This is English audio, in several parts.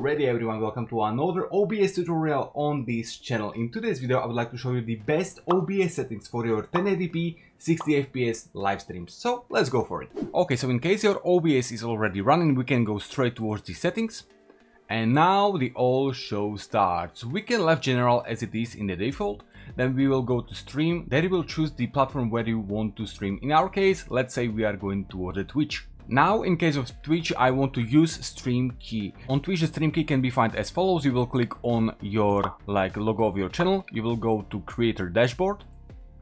Alrighty everyone, welcome to another OBS tutorial on this channel. In today's video, I would like to show you the best OBS settings for your 1080p 60fps live streams. So let's go for it. Okay, so in case your OBS is already running, we can go straight towards the settings. And now the all show starts. We can leave general as it is in the default. Then we will go to stream. There you will choose the platform where you want to stream. In our case, let's say we are going toward the Twitch. Now, in case of Twitch, I want to use stream key. On Twitch, the stream key can be found as follows. You will click on your logo of your channel. You will go to creator dashboard,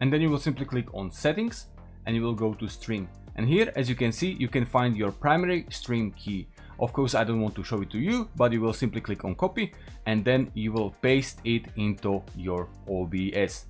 and then you will simply click on settings, and you will go to stream. And here, as you can see, you can find your primary stream key. Of course, I don't want to show it to you, but you will simply click on copy, and then you will paste it into your OBS.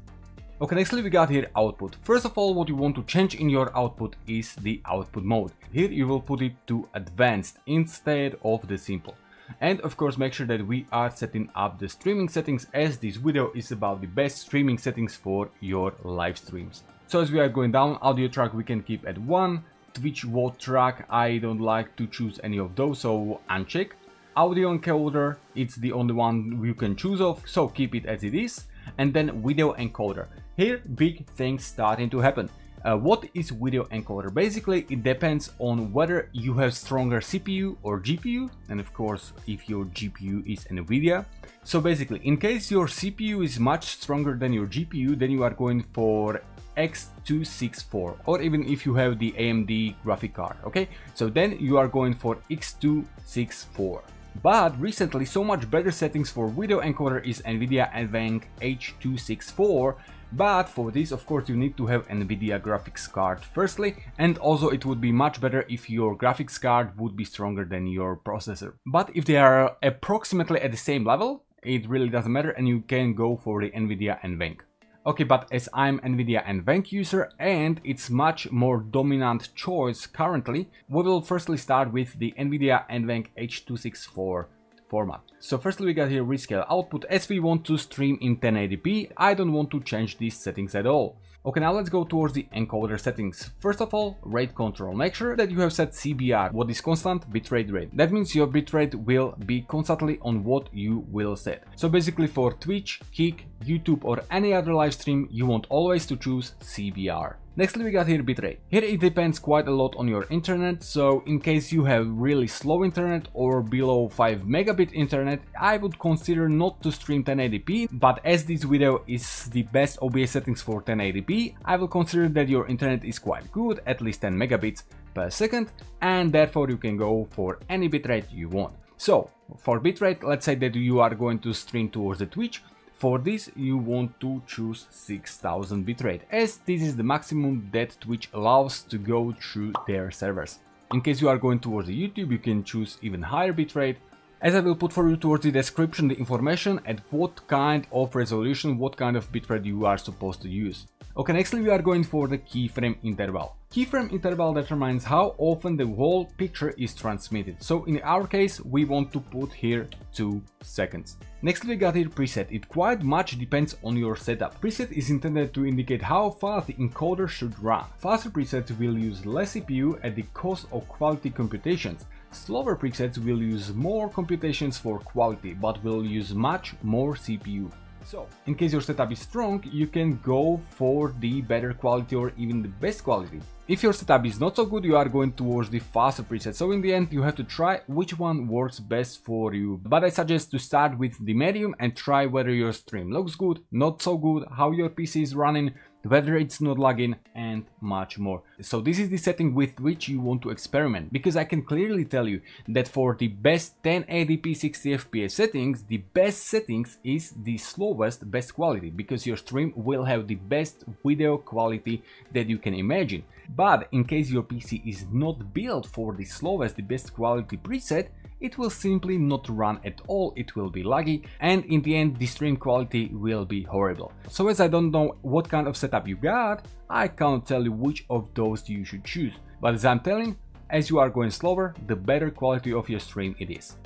Okay, nextly we got here output. First of all, what you want to change in your output is the output mode. Here you will put it to advanced instead of the simple. And of course, make sure that we are setting up the streaming settings, as this video is about the best streaming settings for your live streams. So as we are going down, audio track we can keep at 1, Twitch VOD track, I don't like to choose any of those, so uncheck. Audio encoder, it's the only one you can choose of, so keep it as it is. And then video encoder. Here, big things starting to happen. What is video encoder? Basically, it depends on whether you have stronger CPU or GPU, and of course, if your GPU is NVIDIA. So basically, in case your CPU is much stronger than your GPU, then you are going for X264, or even if you have the AMD graphic card, okay? So then you are going for X264. But recently, so much better settings for video encoder is NVIDIA NVENC H.264, but for this, of course, you need to have NVIDIA graphics card firstly, and also it would be much better if your graphics card would be stronger than your processor. But if they are approximately at the same level, it really doesn't matter, and you can go for the NVIDIA NVENC. Okay, but as I'm NVIDIA NVENC user and it's much more dominant choice currently, we will firstly start with the NVIDIA NVENC H.264 format. So firstly we got here rescale output, as we want to stream in 1080p, I don't want to change these settings at all. Okay, now let's go towards the encoder settings. First of all, rate control. Make sure that you have set CBR, what is constant bitrate rate. That means your bitrate will be constantly on what you will set. So basically for Twitch, Kick, YouTube or any other live stream, you want always to choose CBR. Nextly we got here bitrate. Here it depends quite a lot on your internet, so in case you have really slow internet or below 5 megabit internet, I would consider not to stream 1080p, but as this video is the best OBS settings for 1080p, I will consider that your internet is quite good, at least 10 megabits per second, and therefore you can go for any bitrate you want. So for bitrate, let's say that you are going to stream towards the Twitch. For this, you want to choose 6000 bitrate, as this is the maximum that Twitch allows to go through their servers. In case you are going towards the YouTube, you can choose even higher bitrate. As I will put for you towards the description, the information at what kind of resolution, what kind of bitrate you are supposed to use. Okay, nextly we are going for the keyframe interval. Keyframe interval determines how often the whole picture is transmitted. So in our case, we want to put here 2 seconds. Next we got here preset. It quite much depends on your setup. Preset is intended to indicate how fast the encoder should run. Faster presets will use less CPU at the cost of quality computations. Slower presets will use more computations for quality, but will use much more CPU. So, in case your setup is strong, you can go for the better quality or even the best quality. If your setup is not so good, you are going towards the faster preset, so in the end you have to try which one works best for you. But I suggest to start with the medium and try whether your stream looks good, not so good, how your PC is running, whether it's not lagging and much more. So this is the setting with which you want to experiment, because I can clearly tell you that for the best 1080p 60fps settings, the best settings is the slowest best quality, because your stream will have the best video quality that you can imagine. But in case your PC is not built for the slowest, the best quality preset, it will simply not run at all, it will be laggy, and in the end the stream quality will be horrible. So as I don't know what kind of setup you got, I can't tell you which of those you should choose. But as I'm telling, as you are going slower, the better quality of your stream it is.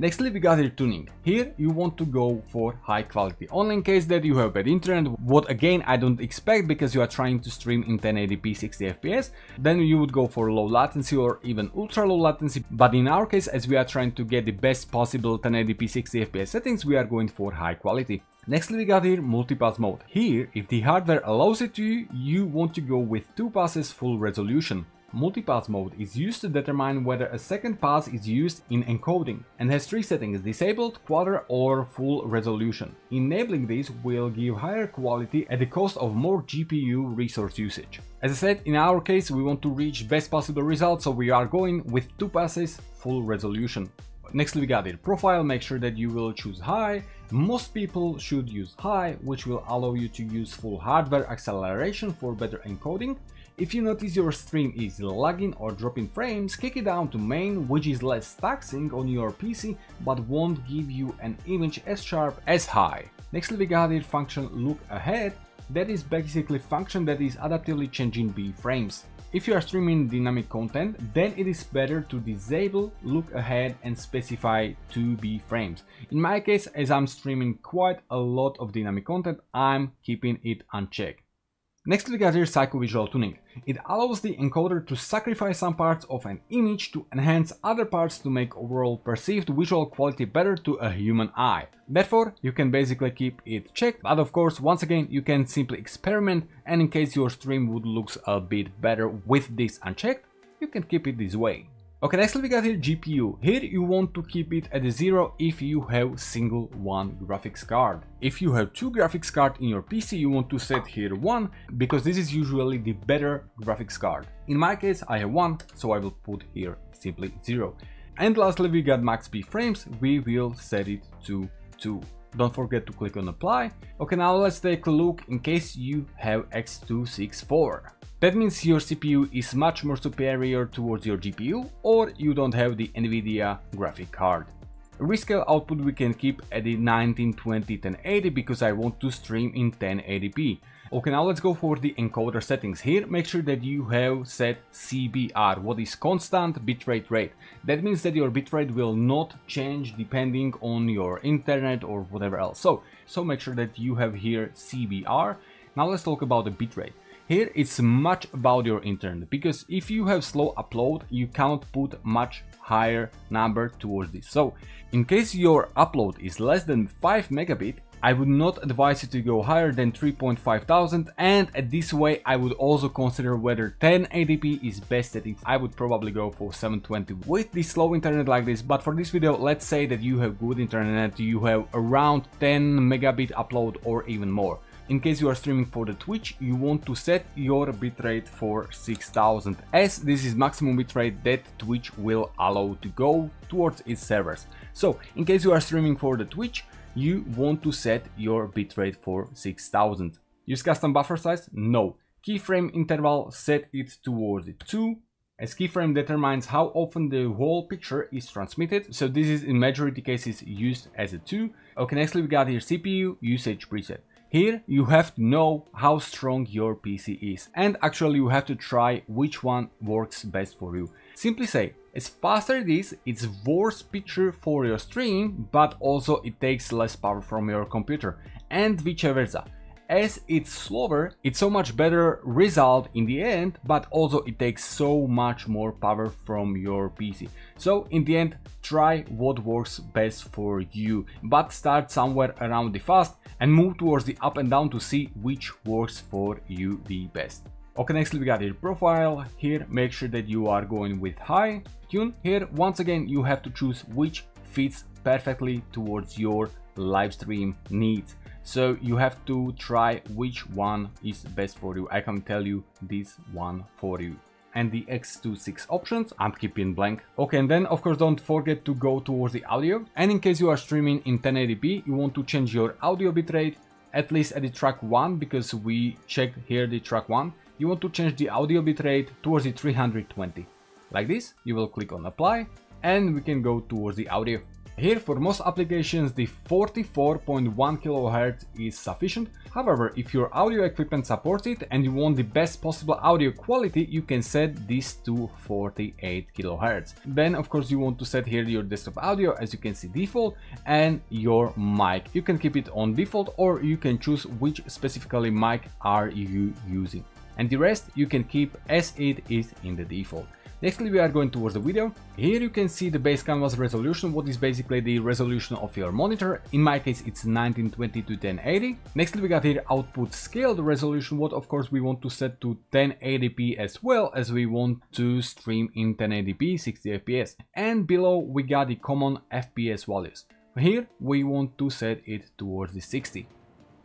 Nextly, we got your tuning. Here you want to go for high quality, only in case that you have bad internet, what again I don't expect because you are trying to stream in 1080p 60fps, then you would go for low latency or even ultra low latency, but in our case, as we are trying to get the best possible 1080p 60fps settings, we are going for high quality. Nextly, we got here multipass mode. Here, if the hardware allows it to you, you want to go with two passes full resolution. Multipass mode is used to determine whether a second pass is used in encoding and has three settings: disabled, quarter or full resolution. Enabling this will give higher quality at the cost of more GPU resource usage. As I said, in our case we want to reach best possible results, so we are going with two passes full resolution. Next, we got it. Profile, make sure that you will choose high. Most people should use high, which will allow you to use full hardware acceleration for better encoding. If you notice your stream is lagging or dropping frames, kick it down to main, which is less taxing on your PC but won't give you an image as sharp as high. Next, we got it function look ahead. That is basically function that is adaptively changing B frames. If you are streaming dynamic content, then it is better to disable look ahead and specify 2B frames. In my case, as I'm streaming quite a lot of dynamic content, I'm keeping it unchecked. Next, we got here Psycho Visual Tuning. It allows the encoder to sacrifice some parts of an image to enhance other parts to make overall perceived visual quality better to a human eye. Therefore, you can basically keep it checked, but of course, once again, you can simply experiment, and in case your stream would look a bit better with this unchecked, you can keep it this way. Okay, next we got here GPU. Here you want to keep it at 0 if you have single one graphics card. If you have two graphics cards in your PC, you want to set here one, because this is usually the better graphics card. In my case, I have one, so I will put here simply 0. And lastly, we got max B frames. We will set it to 2. Don't forget to click on apply. Okay, now let's take a look in case you have X264. That means your CPU is much more superior towards your GPU, or you don't have the NVIDIA graphic card. Rescale output we can keep at the 1920 1080 because I want to stream in 1080p. Okay, now let's go for the encoder settings. Here, make sure that you have set CBR, what is constant bitrate rate. That means that your bitrate will not change depending on your internet or whatever else. So make sure that you have here CBR. Now let's talk about the bitrate. Here it's much about your internet, because if you have slow upload, you cannot put much higher number towards this. So in case your upload is less than 5 megabit, I would not advise you to go higher than 3,500, and at this way I would also consider whether 1080p is best settings. I would probably go for 720 with the slow internet like this, but for this video let's say that you have good internet, you have around 10 megabit upload or even more. In case you are streaming for the Twitch, you want to set your bitrate for 6000, as this is maximum bitrate that Twitch will allow to go towards its servers. So in case you are streaming for the Twitch, you want to set your bitrate for 6000. Use custom buffer size? No. Keyframe interval, set it towards 2. As keyframe determines how often the whole picture is transmitted, so this is in majority cases used as a 2. Okay, next we got here CPU usage preset. Here you have to know how strong your PC is, and actually you have to try which one works best for you. Simply say, as faster it is, it's worse picture for your stream, but also it takes less power from your computer, and vice versa. As it's slower, it's so much better result in the end, but also it takes so much more power from your PC. So in the end, try what works best for you, but start somewhere around the fast and move towards the up and down to see which works for you the best. Okay, next we got your profile. Here, make sure that you are going with high tune. Here, once again, you have to choose which fits perfectly towards your live stream needs. So you have to try which one is best for you. I can tell you this one for you. And the X264 options, I'm keeping blank. Okay, and then of course don't forget to go towards the audio. And in case you are streaming in 1080p, you want to change your audio bitrate, at least at the track 1, because we checked here the track 1. You want to change the audio bitrate towards the 320. Like this, you will click on apply, and we can go towards the audio. Here for most applications the 44.1 kHz is sufficient, however if your audio equipment supports it and you want the best possible audio quality you can set this to 48 kHz. Then of course you want to set here your desktop audio as you can see default and your mic. You can keep it on default or you can choose which specifically mic are you using. And the rest you can keep as it is in the default. Nextly we are going towards the video. Here you can see the base canvas resolution, what is basically the resolution of your monitor. In my case it's 1920x1080. Nextly we got here output scale, the resolution what of course we want to set to 1080p as well as we want to stream in 1080p 60fps. And below we got the common FPS values. Here we want to set it towards the 60.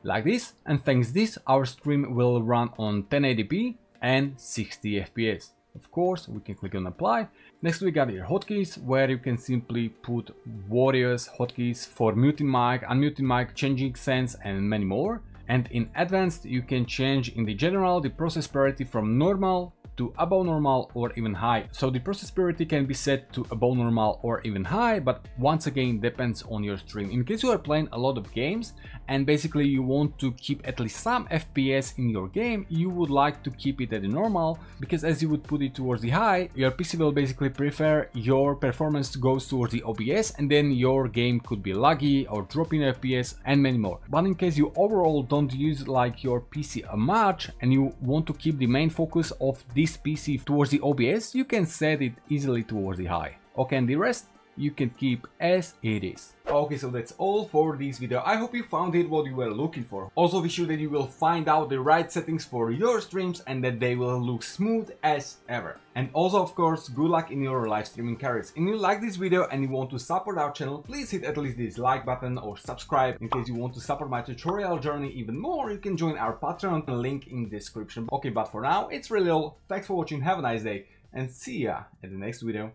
Like this, and thanks this our stream will run on 1080p and 60fps. Of course we can click on apply. Next we got your hotkeys where you can simply put various hotkeys for muting mic, unmuting mic, changing sense and many more. And in advanced you can change in the general the process parity from normal to above normal or even high. So the process parity can be set to above normal or even high, but once again depends on your stream. In case you are playing a lot of games and basically you want to keep at least some FPS in your game, you would like to keep it at the normal, because as you would put it towards the high, your PC will basically prefer your performance goes towards the OBS and then your game could be laggy or dropping FPS and many more. But in case you overall don't use like your PC much and you want to keep the main focus of this PC towards the OBS, you can set it easily towards the high. Okay, and the rest you can keep as it is. Okay, so that's all for this video. I hope you found it what you were looking for. Also be sure that you will find out the right settings for your streams and that they will look smooth as ever. And also of course good luck in your live streaming careers. If you like this video and you want to support our channel, please hit at least this like button or subscribe. In case you want to support my tutorial journey even more, you can join our Patreon, link in description. Okay, but for now it's really all. Thanks for watching, have a nice day and see ya at the next video.